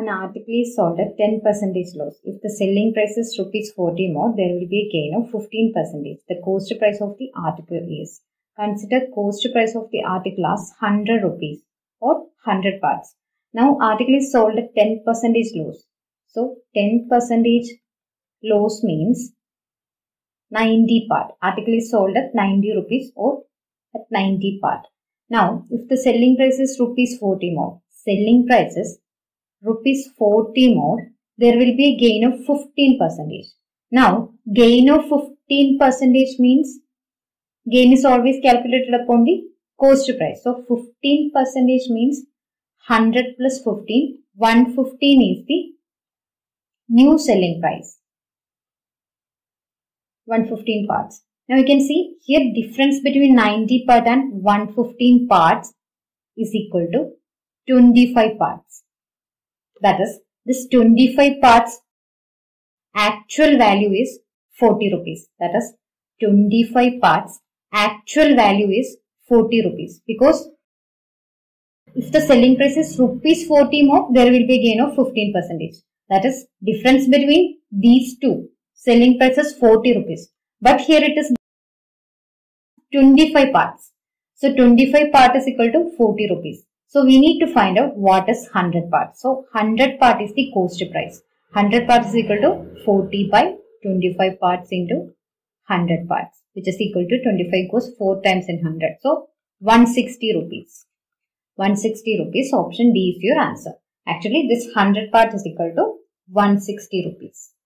an article is sold at 10% loss. If the selling price is ₹40 more, there will be a gain of 15%. The cost price of the article is. Consider cost price of the article as ₹100 or 100 parts. Now article is sold at 10% loss. So 10% loss means 90 part. Article is sold at ₹90 or at 90 part. Now if the selling price is ₹40 more, selling price is ₹40 more, there will be a gain of 15%. Now gain of 15% means gain is always calculated upon the cost price. So 15% means 100 plus 15, 115 is the new selling price. 115 parts. Now you can see here difference between 90 part and 115 parts is equal to 25 parts. That is, this 25 parts actual value is ₹40. That is, 25 parts actual value is ₹40, because if the selling price is ₹40 more, there will be a gain of 15%. That is, difference between these two. Selling price is ₹40, but here it is 25 parts. So 25 part is equal to ₹40. So we need to find out what is 100 parts. So 100 part is the cost price. 100 parts is equal to 40 by 25 parts into 100 parts, which is equal to 25 goes 4 times in 100. So ₹160. ₹160. Option D is your answer. Actually, this 100 part is equal to ₹160.